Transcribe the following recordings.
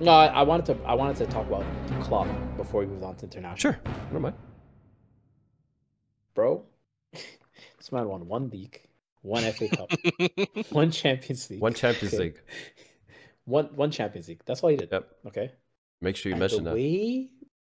No, I wanted to talk about Klopp before we moved on to international. Sure, never mind. Bro, this man won one league, one FA Cup, one Champions League, one Champions League. That's all he did. Yep. Okay. Make sure you mention that.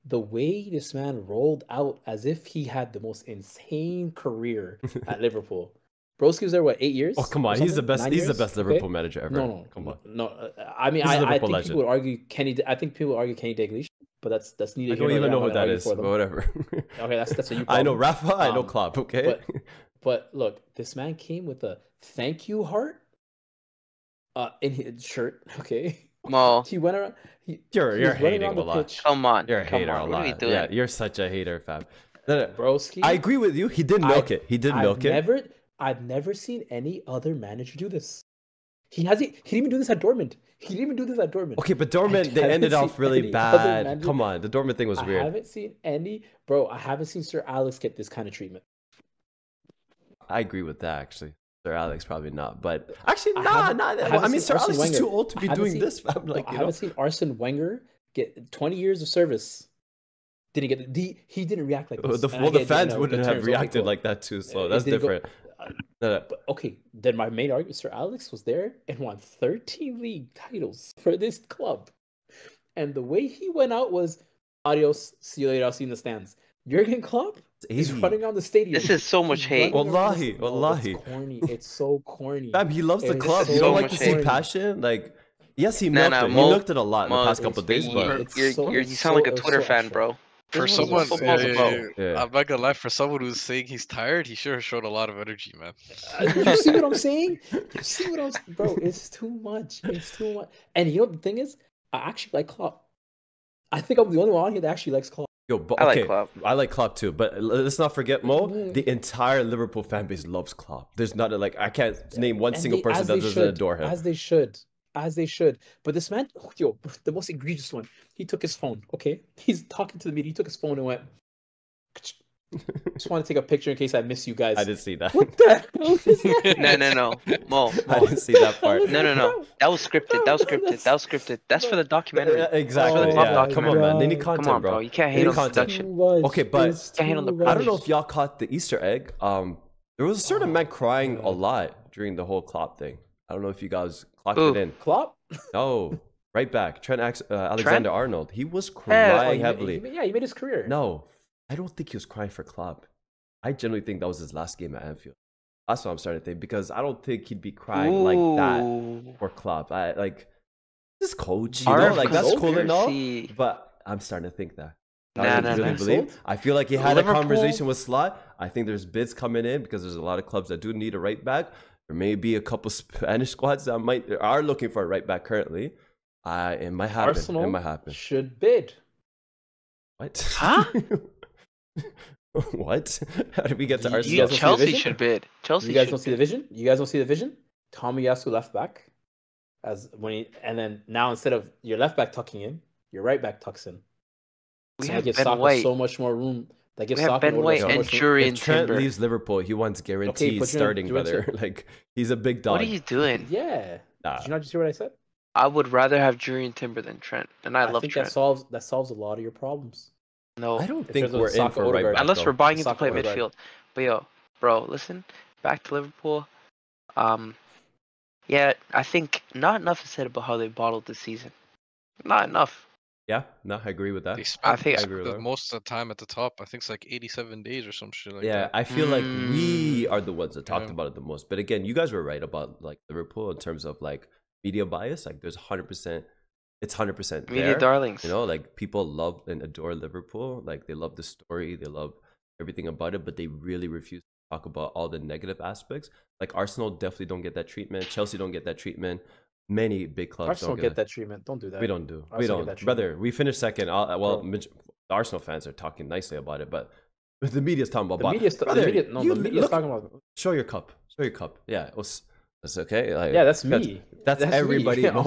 The way this man rolled out as if he had the most insane career at Liverpool. Broski was there, what, 8 years? Oh, come on. He's the best. He's the best Liverpool manager ever. No, come on. No, I mean, I think people would argue Kenny Dalglish, but that's neither here nor there. I don't even know who that is, but whatever. Okay, that's what you call. I know Rafa. I know Klopp. Okay. But look, this man came with a thank you heart in his shirt. Okay. Mo. He went around. You're hating a lot. Come on. You're a hater a lot. Yeah, you're such a hater, fam. Broski. I agree with you. He did milk it. He did milk it. I've never seen any other manager do this. He didn't even do this at Dortmund. Okay, but Dortmund, they ended off really bad. Come on, the Dortmund thing was weird. I haven't seen Sir Alex get this kind of treatment. I agree with that, actually. Sir Alex probably not, but actually I mean, Sir Alex is too old to be doing this. I haven't seen Arsene Wenger get 20 years of service. Didn't get the he didn't react like this. Well, the fans wouldn't have reacted like that too. So that's different. Okay, then my main argument, Sir Alex was there and won 13 league titles for this club. And the way he went out was, adios, see you later, I'll see you in the stands. Jurgen Klopp, he's running around the stadium. This is so much hate. Wallahi, wallahi. It's corny. It's so corny. Fam, he loves the club. You don't like to see passion? Like, yes, he milked it. He milked it a lot in the past couple of days. But you sound like a Twitter fan, bro. For someone, I'm not gonna lie. For someone who's saying he's tired, he sure showed a lot of energy, man. You see what I'm saying? Bro, it's too much. It's too much. And you know the thing is, I actually like Klopp. I think I'm the only one out here that actually likes Klopp. Yo, but, okay, I like Klopp. I like Klopp too, but let's not forget, Mo. The entire Liverpool fan base loves Klopp. There's not I can't name one single person that doesn't adore him. As they should. As they should. But this man, yo, the most egregious one, he took his phone, okay? He's talking to the media. He took his phone and went, just want to take a picture in case I miss you guys. I didn't see that. What the hell is that? No. Mo. I didn't see that part. No. That was scripted. That's for the documentary. Exactly. Oh, yeah. Come on, man. They need content, bro. You can't hate on production. Okay, but I don't know if y'all caught the Easter egg. There was a certain man crying a lot during the whole Klopp thing. I don't know if you guys clocked it in. Klopp? No. Right back. Alexander-Arnold. He was crying heavily. He made his career. No. I don't think he was crying for Klopp. I generally think that was his last game at Anfield. That's what I'm starting to think, because I don't think he'd be crying like that for Klopp. This coach, you know, like that's cool and all, but I'm starting to think that. I feel like he had a conversation with Slot. I think there's bids coming in because there's a lot of clubs that do need a right back. There may be a couple Spanish squads that are looking for a right back currently. It might happen. Arsenal should bid. What? Huh? What? How did we get to Arsenal? Chelsea should bid. You guys don't see the vision? Tommy Yasu left back, and then now instead of your left back tucking in, your right back tucks in. We have Ben White. So much more room. Like we have Ben White and Jurian Timber. If Trent leaves Liverpool, he wants guaranteed starting, brother. Like, he's a big dog. What are you doing? Yeah. Did you not just hear what I said? I would rather have Jurian Timber than Trent, and I love think Trent. That solves a lot of your problems. No, I don't think we're in for right back, unless we're buying him to play midfield. But yo, bro, listen, back to Liverpool. Yeah, I think not enough is said about how they bottled this season. Not enough. Yeah, no, I agree with that. I think most of the time at the top. I think it's like 87 days or some shit like that. Yeah, I feel like we are the ones that talked about it the most. But again, you guys were right about like Liverpool in terms of like media bias. Like there's 100%, it's 100% media darlings. You know, like people love and adore Liverpool. Like they love the story, they love everything about it, but they really refuse to talk about all the negative aspects. Like Arsenal definitely don't get that treatment. Chelsea don't get that treatment. Many big clubs Arsenal don't get that treatment. Don't do that. We don't. Brother, we finished second. Arsenal fans are talking nicely about it, but the media's talking about the media's talking about show your cup. Yeah, that's okay. Like, yeah, that's me. That's everybody. Me.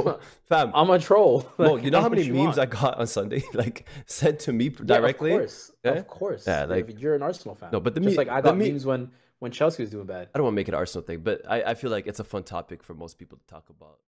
Fam, I'm a troll. Like, you know how many memes I got on Sunday? Like sent to me directly. Yeah, of course. Okay? Of course. Yeah, like you're an Arsenal fan. No, but I got memes when Chelsea was doing bad. I don't want to make it an Arsenal thing, but I feel like it's a fun topic for most people to talk about.